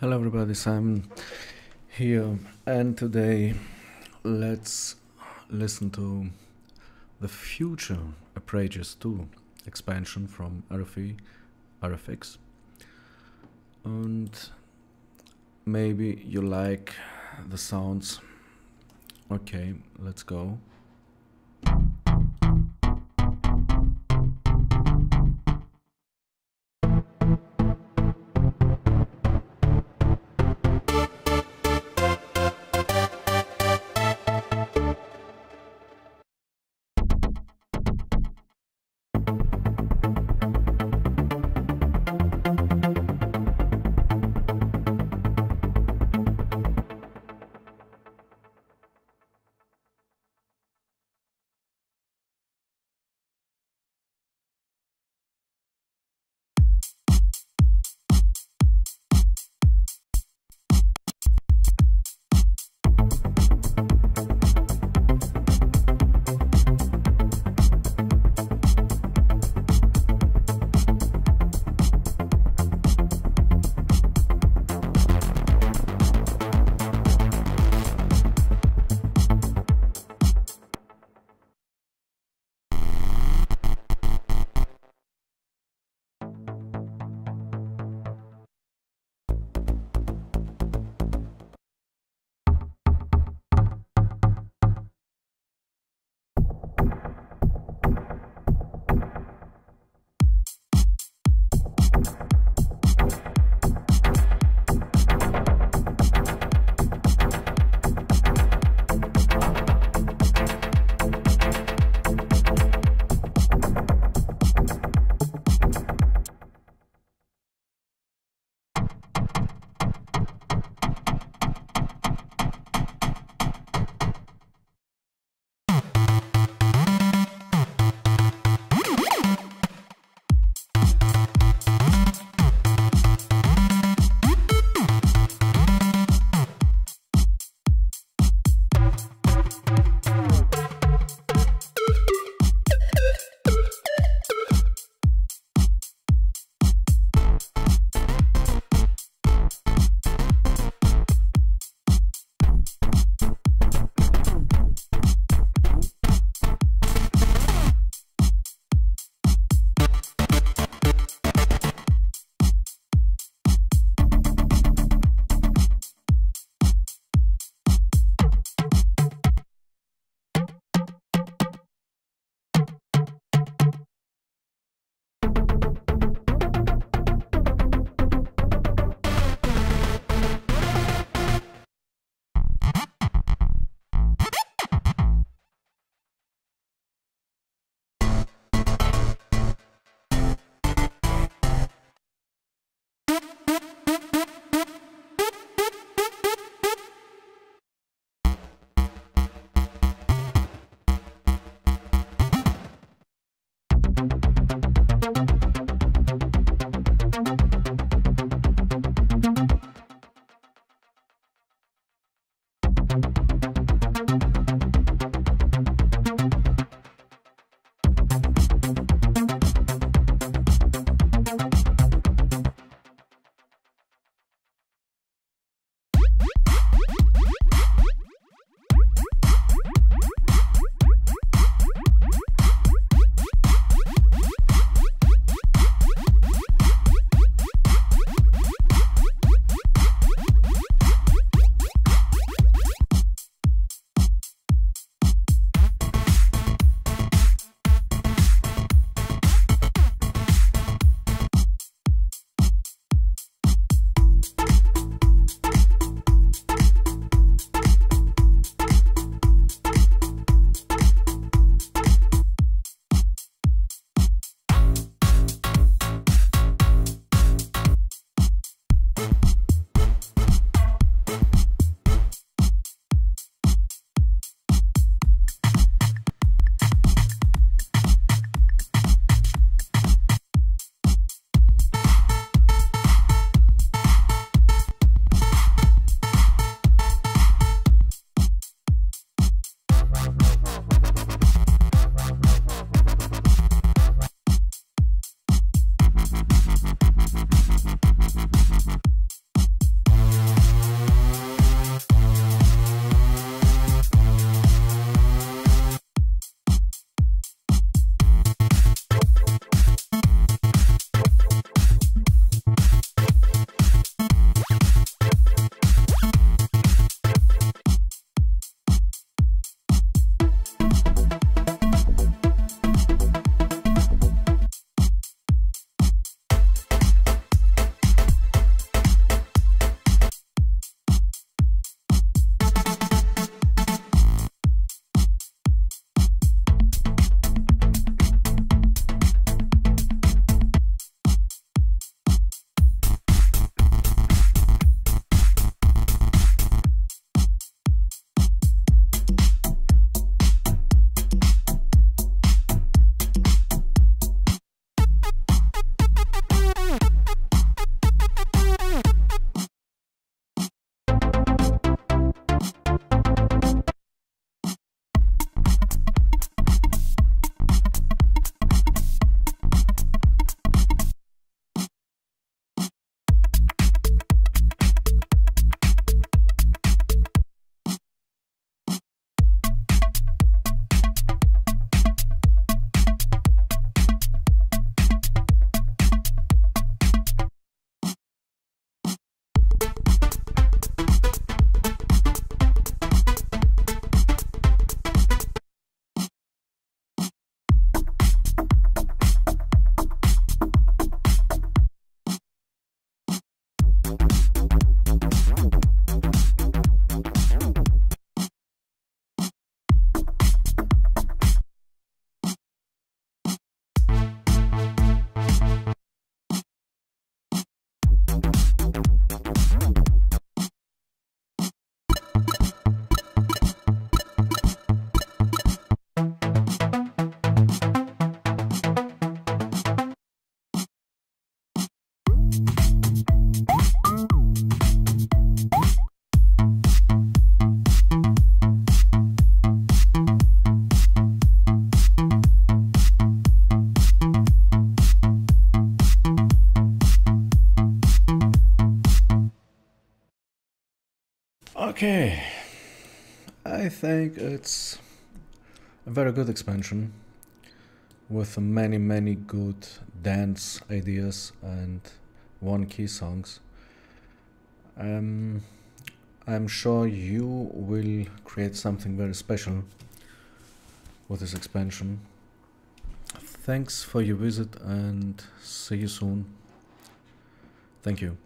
Hello everybody, Simon here, and today let's listen to the Future ARPs 2 expansion from ReFX, and maybe you like the sounds. Okay, let's go. Okay, I think it's a very good expansion with many good dance ideas and one-key songs. I'm sure you will create something very special with this expansion. Thanks for your visit and see you soon. Thank you.